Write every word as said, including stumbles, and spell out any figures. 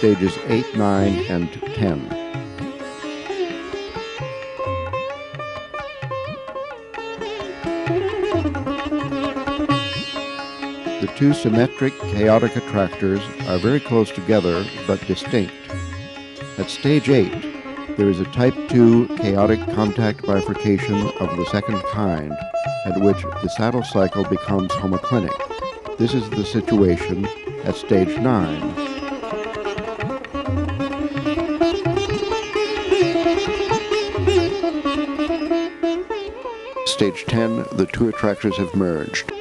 stages eight, nine, and ten. The two symmetric chaotic attractors are very close together but distinct. At stage eight, there is a type two chaotic contact bifurcation of the second kind, at which the saddle cycle becomes homoclinic. This is the situation at stage nine. Stage ten, the two attractors have merged.